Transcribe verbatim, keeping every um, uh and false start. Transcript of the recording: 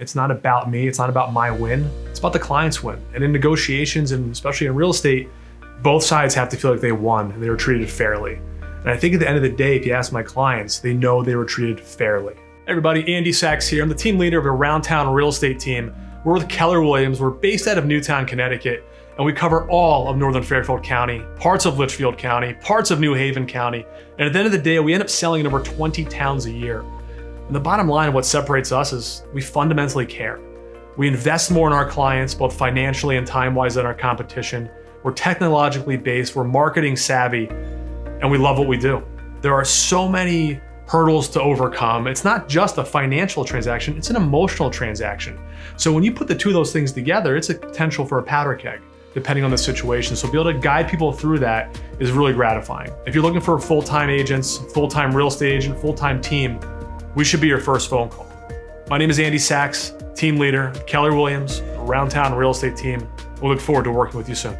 It's not about me, it's not about my win, it's about the client's win. And in negotiations, and especially in real estate, both sides have to feel like they won and they were treated fairly. And I think at the end of the day, if you ask my clients, they know they were treated fairly. Hey everybody, Andy Sachs here. I'm the team leader of the Around Town Real Estate Team. We're with Keller Williams. We're based out of Newtown, Connecticut, and we cover all of northern Fairfield County, parts of Litchfield County, parts of New Haven County. And at the end of the day, we end up selling in over twenty towns a year. And the bottom line of what separates us is we fundamentally care. We invest more in our clients, both financially and time-wise, than our competition. We're technologically based, we're marketing savvy, and we love what we do. There are so many hurdles to overcome. It's not just a financial transaction, it's an emotional transaction. So when you put the two of those things together, it's a potential for a powder keg, depending on the situation. So being able to guide people through that is really gratifying. If you're looking for full-time agents, full-time real estate agent, full-time team, we should be your first phone call. My name is Andy Sachs, team leader, Keller Williams, Around Town Real Estate Team. We look forward to working with you soon.